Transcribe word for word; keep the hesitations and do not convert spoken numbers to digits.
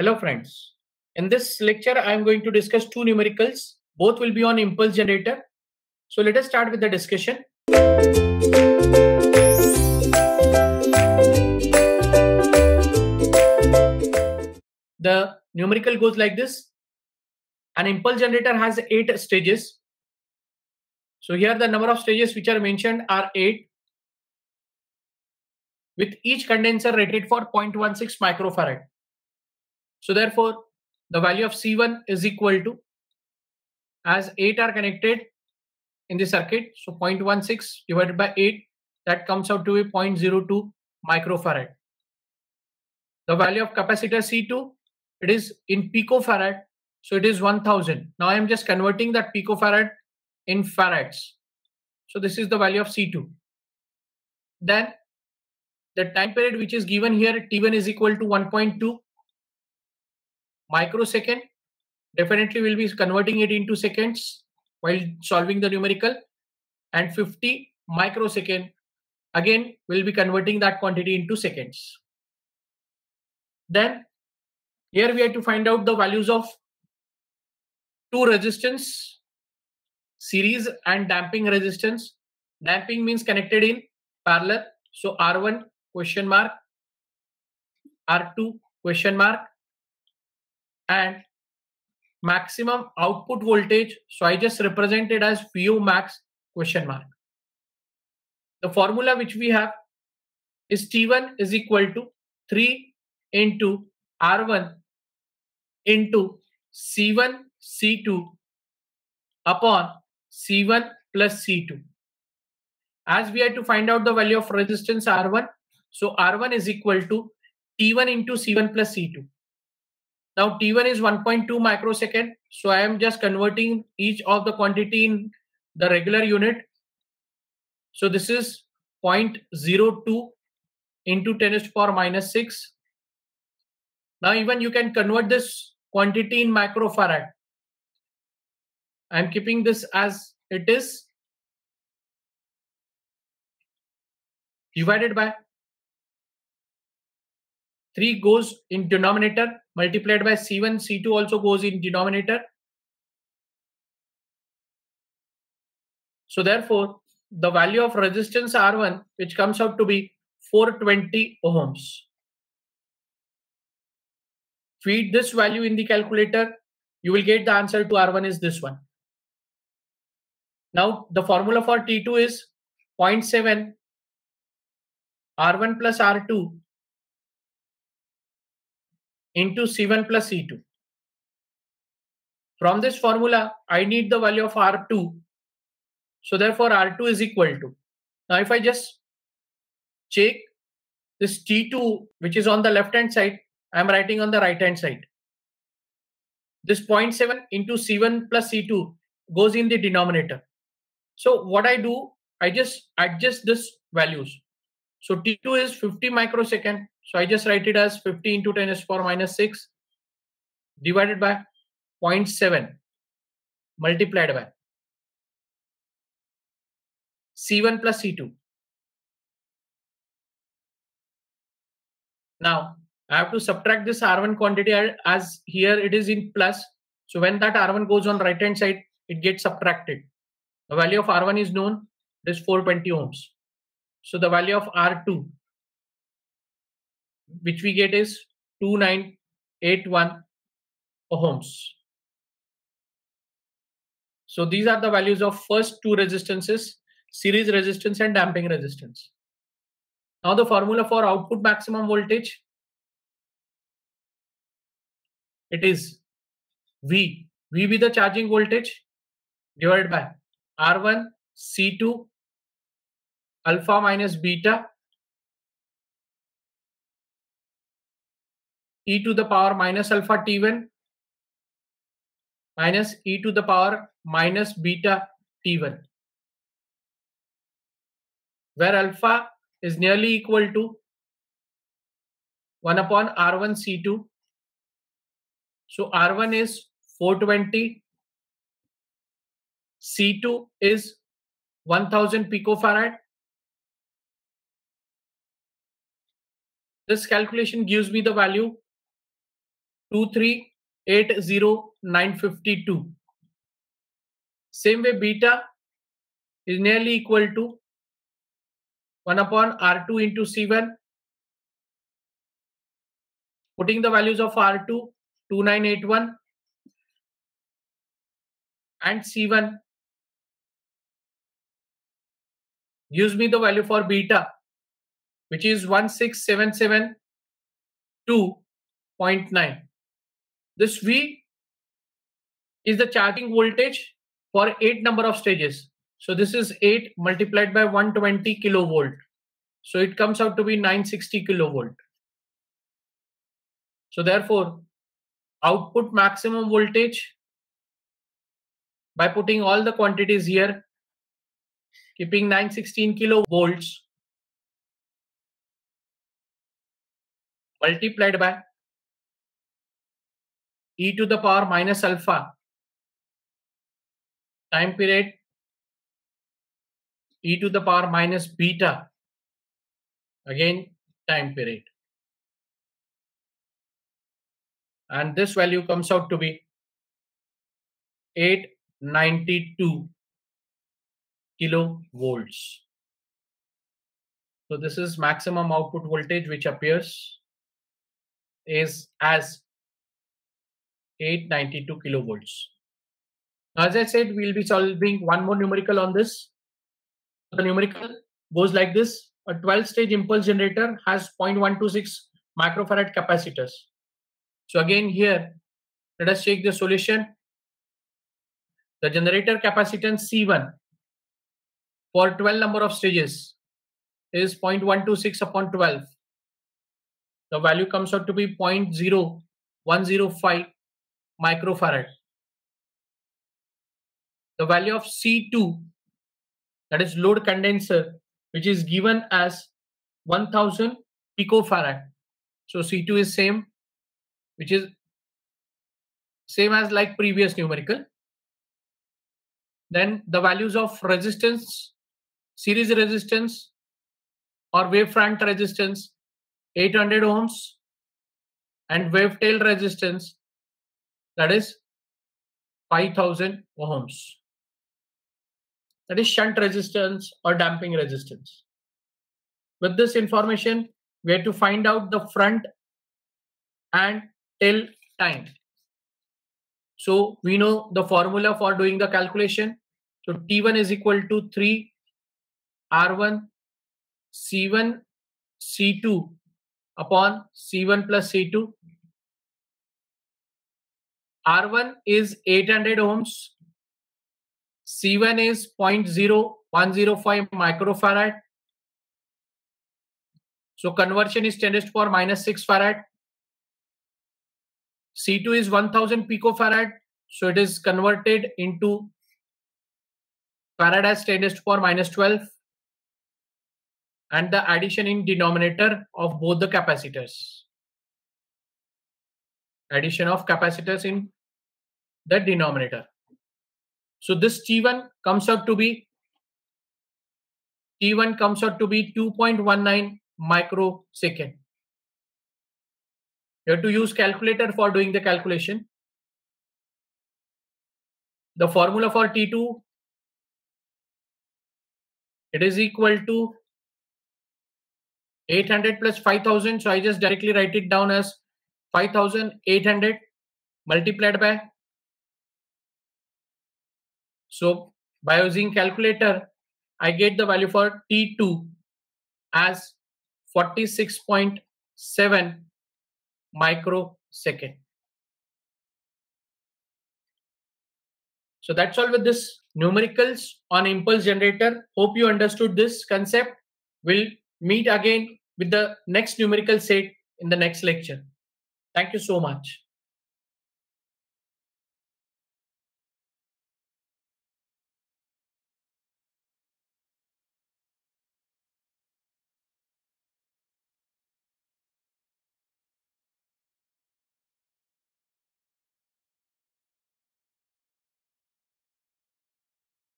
Hello friends, in this lecture I am going to discuss two numericals, both will be on impulse generator. So let us start with the discussion. The numerical goes like this. An impulse generator has eight stages. So here the number of stages which are mentioned are eight, with each condenser rated for zero point one six microfarad. So therefore, the value of C one is equal to, as eight are connected in the circuit, so zero point one six divided by eight, that comes out to be zero point zero two microfarad. The value of capacitor C two, it is in picofarad, so it is one thousand. Now I am just converting that picofarad in farads. So this is the value of C two. Then the time period which is given here, T one is equal to one point two microsecond. Definitely we'll be converting it into seconds while solving the numerical, and fifty microsecond, again we'll be converting that quantity into seconds. Then here we have to find out the values of two resistance, series and damping resistance. Damping means connected in parallel, so R one question mark, R two question mark, and maximum output voltage, so I just represent it as V O max question mark. The formula which we have is T one is equal to three into R one into C one C two upon C one plus C two. As we had to find out the value of resistance R one, so R one is equal to T one into C one plus C two. Now T one is one point two microsecond, so I am just converting each of the quantity in the regular unit. So this is zero point zero two into ten to the power minus six. Now even you can convert this quantity in microfarad. I am keeping this as it is, divided by three goes in denominator, multiplied by C one, C two also goes in denominator. So therefore, the value of resistance R one, which comes out to be four hundred twenty ohms. Feed this value in the calculator, you will get the answer to R one is this one. Now the formula for T two is zero point seven R one plus R two into C one plus C two. From this formula, I need the value of R two. So therefore, R two is equal to. Now, if I just check this T two, which is on the left hand side, I am writing on the right hand side. This zero point seven into C one plus C two goes in the denominator. So what I do, I just adjust this values. So T two is fifty microsecond. So I just write it as fifty into ten to the power minus six divided by zero point seven multiplied by C one plus C two. Now I have to subtract this R one quantity, as here it is in plus. So when that R one goes on right hand side, it gets subtracted. The value of R one is known, it is four hundred twenty ohms. So the value of R two, which we get, is two thousand nine hundred eighty-one ohms. So these are the values of first two resistances, series resistance and damping resistance. Now the formula for output maximum voltage, it is V, V be the charging voltage, divided by R one C two alpha minus beta e to the power minus alpha T one minus e to the power minus beta T one, where alpha is nearly equal to one upon R one C two. So R one is four hundred twenty, C two is one thousand picofarad. This calculation gives me the value two three eight zero nine five two. Same way, beta is nearly equal to one upon R two into C one. Putting the values of R two, two nine eight one, and C one gives me the value for beta, which is one six seven seven two point nine. This V is the charging voltage for eight number of stages. So this is eight multiplied by one hundred twenty kilovolt. So it comes out to be nine hundred sixty kilovolt. So therefore, output maximum voltage by putting all the quantities here, keeping nine hundred sixteen kilovolts multiplied by e to the power minus alpha time period e to the power minus beta again time period. And this value comes out to be eight hundred ninety-two kilovolts. So this is maximum output voltage, which appears is as eight hundred ninety-two kilovolts. Now, as I said, we'll be solving one more numerical on this. The numerical goes like this. A twelve stage impulse generator has zero point one two six microfarad capacitors. So again here, let us check the solution. The generator capacitance C one for twelve number of stages is zero point one two six upon twelve. The value comes out to be zero point zero one zero five microfarad. The value of C two, that is load condenser, which is given as one thousand picofarad. So C two is same, which is same as like previous numerical. Then the values of resistance, series resistance or wavefront resistance, eight hundred ohms, and wavetail resistance, that is five thousand ohms. That is shunt resistance or damping resistance. With this information, we have to find out the front and tail time. So we know the formula for doing the calculation. So T one is equal to three R one C one C two upon C one plus C two. R one is eight hundred ohms. C one is zero point zero one zero five microfarad. So conversion is ten to the power minus six farad. C two is one thousand picofarad, so it is converted into farad as ten to the power minus twelve, and the addition in denominator of both the capacitors. Addition of capacitors in the denominator. So this T one comes out to be T one comes out to be two point one nine microsecond. You have to use calculator for doing the calculation. The formula for T two, it is equal to eight hundred plus five thousand. So I just directly write it down as five thousand eight hundred multiplied by. So by using calculator, I get the value for T two as forty-six point seven. microsecond. So that's all with this numericals on impulse generator. Hope you understood this concept. We'll meet again with the next numerical set in the next lecture. Thank you so much.